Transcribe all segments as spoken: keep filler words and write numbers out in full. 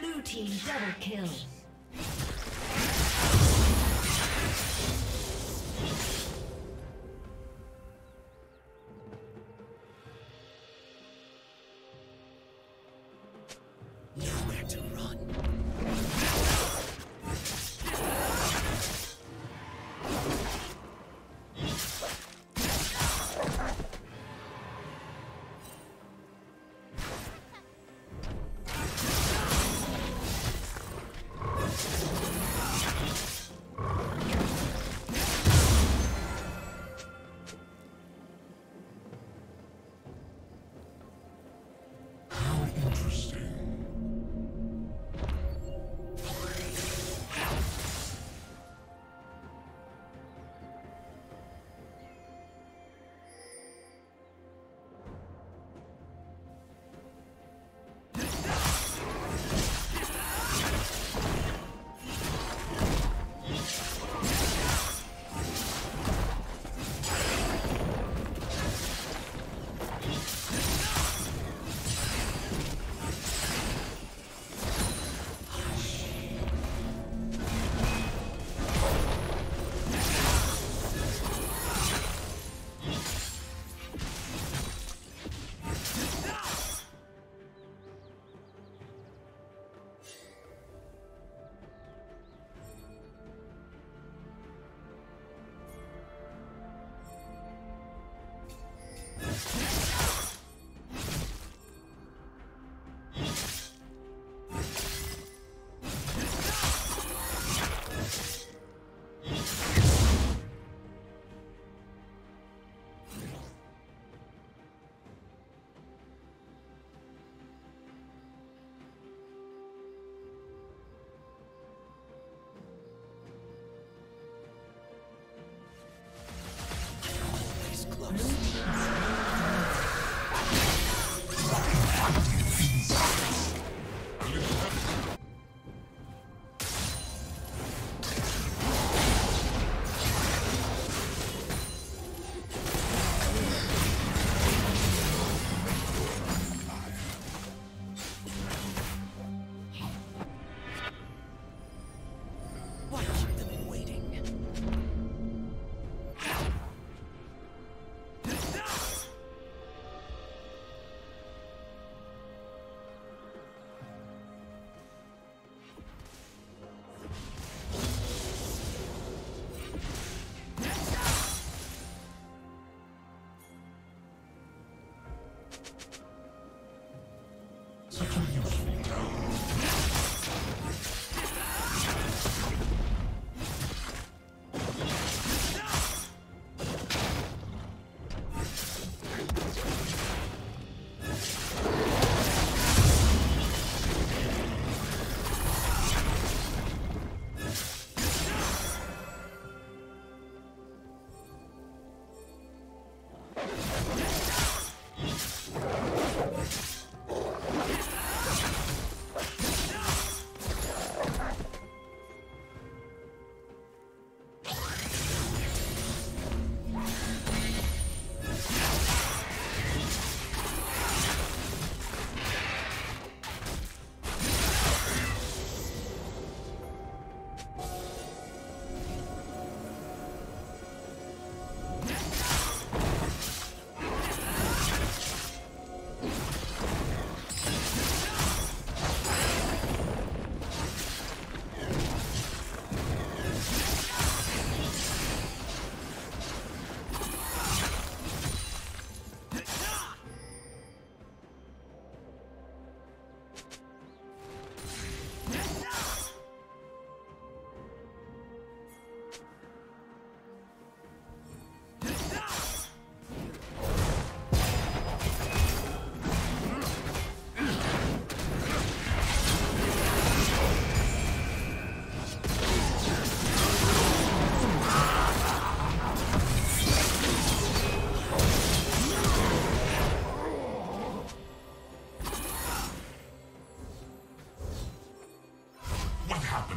Blue team double kill. Interesting.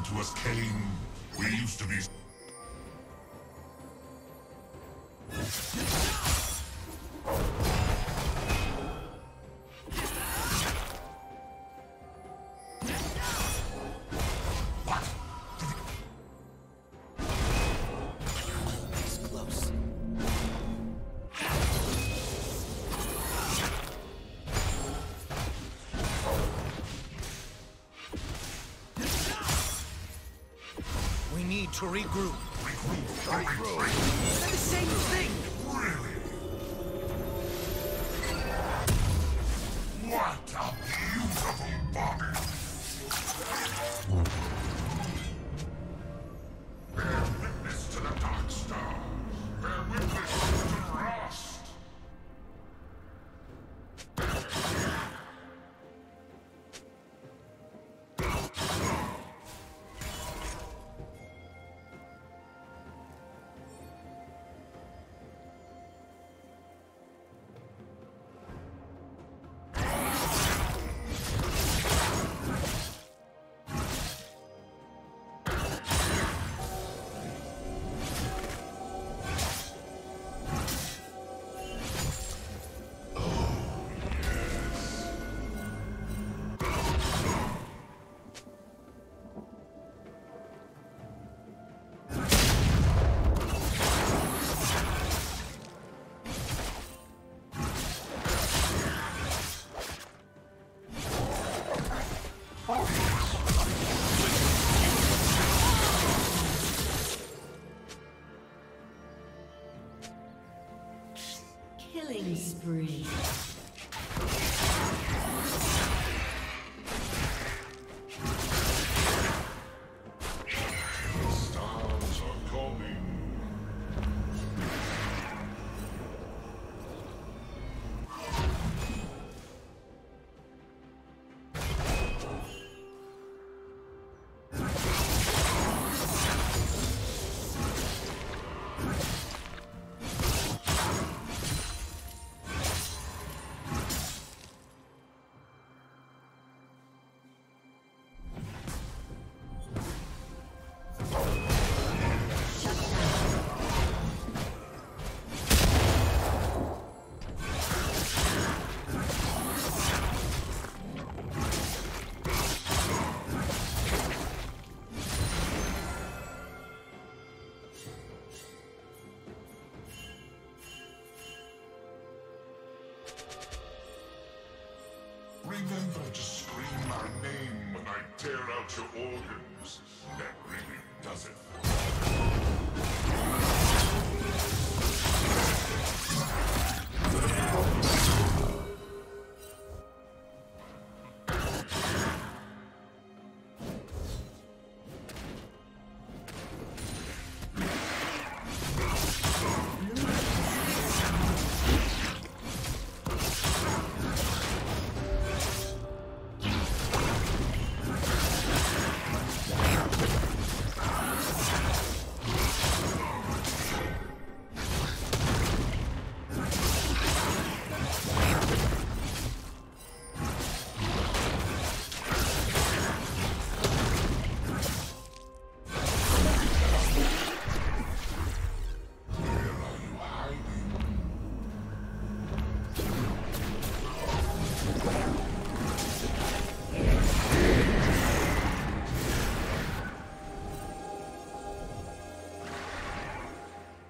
to us, Kayn. We used to be... to regroup. Regroup. Regroup. Regroup. Is that the same thing? Really? What a beautiful body! Bear witness to the Dark Star. Bear witness to the Rust. Killing spree. Remember to scream my name when I tear out your organs. That really does it for me.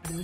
Blue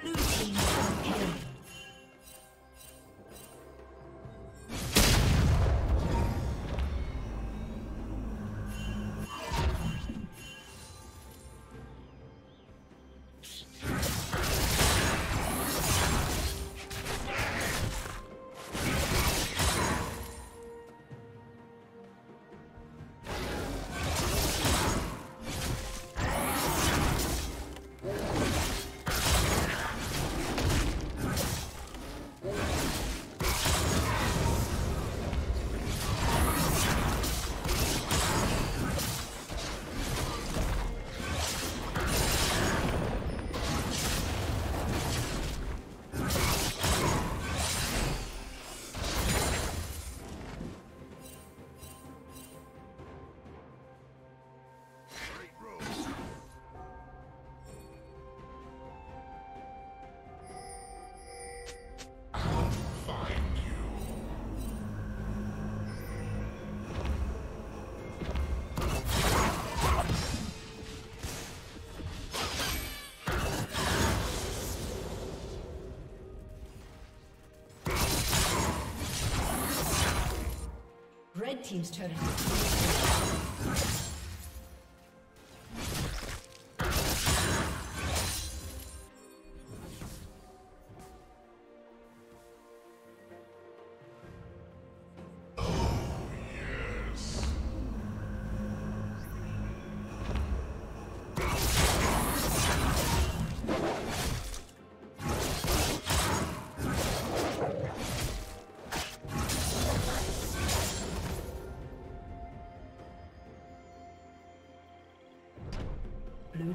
Blue team killed. team's turret has been destroyed. Blue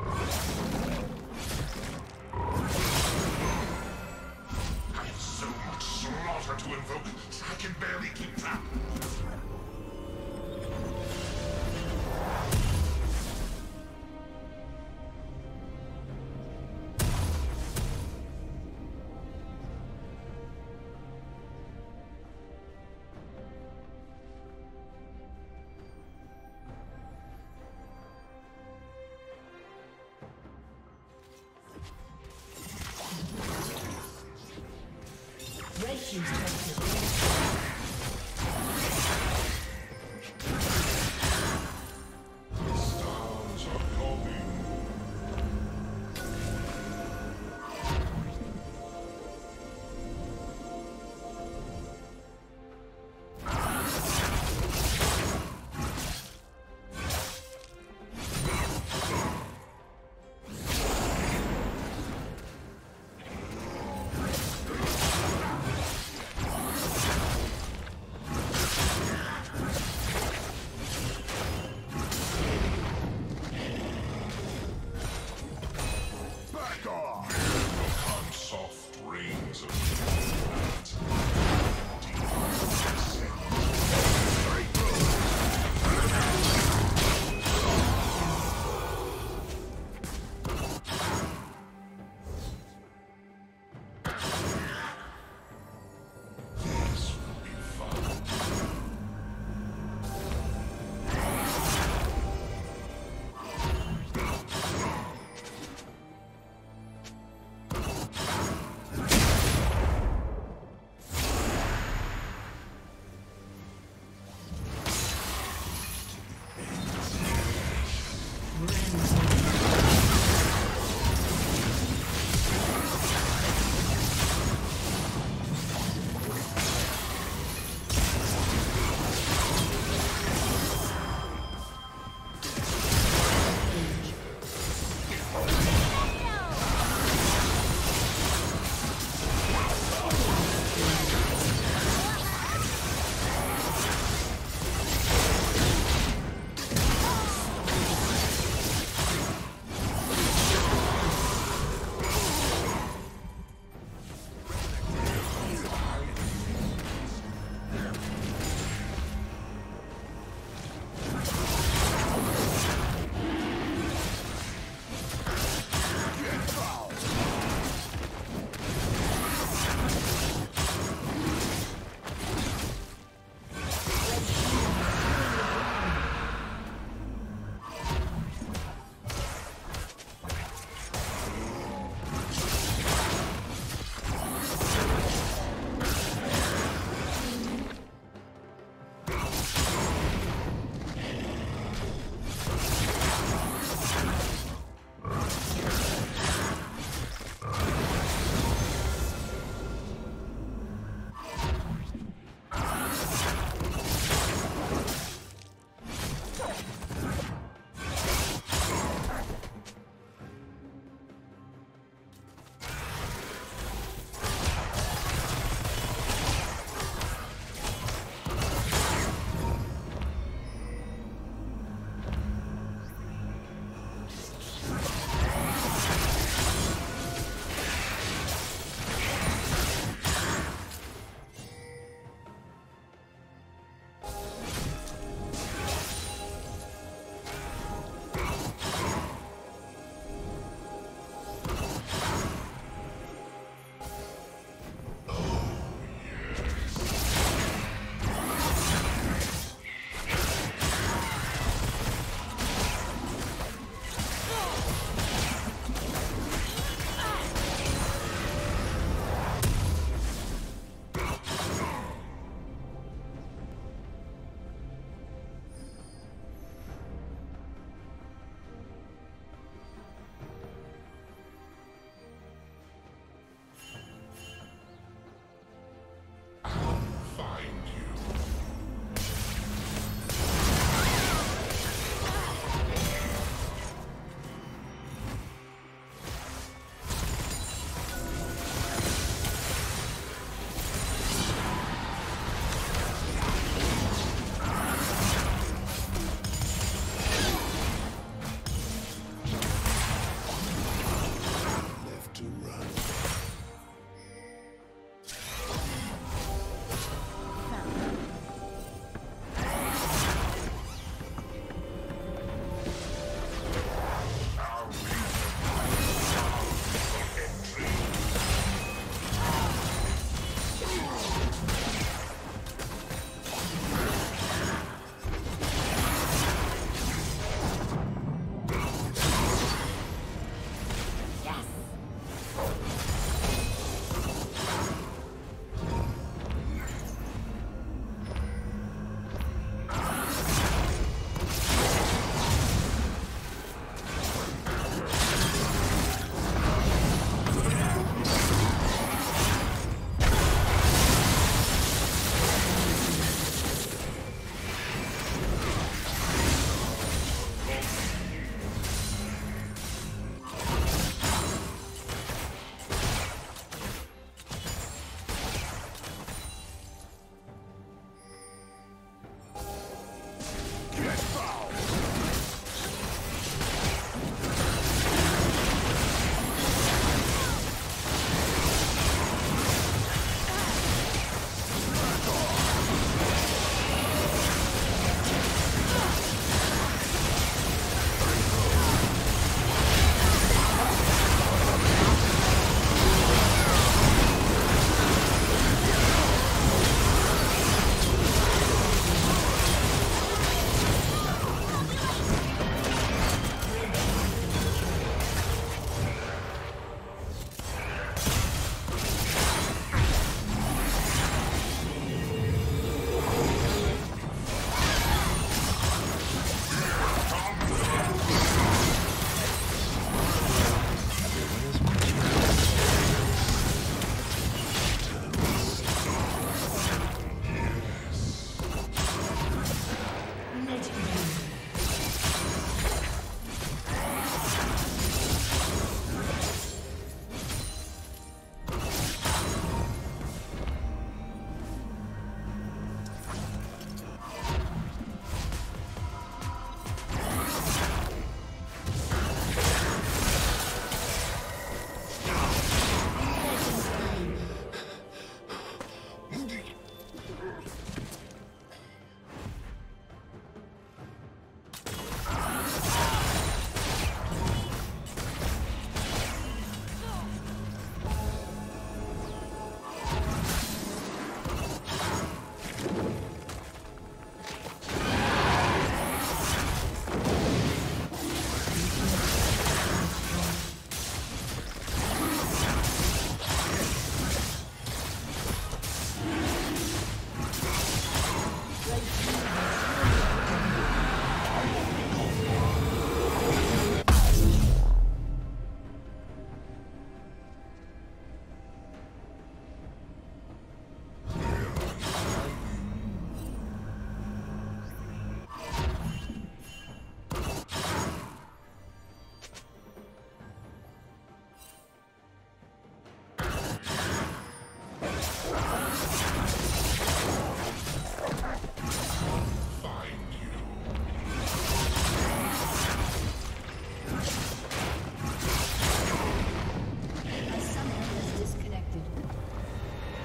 I have so much slaughter to invoke, I can barely keep track. She's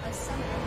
Something.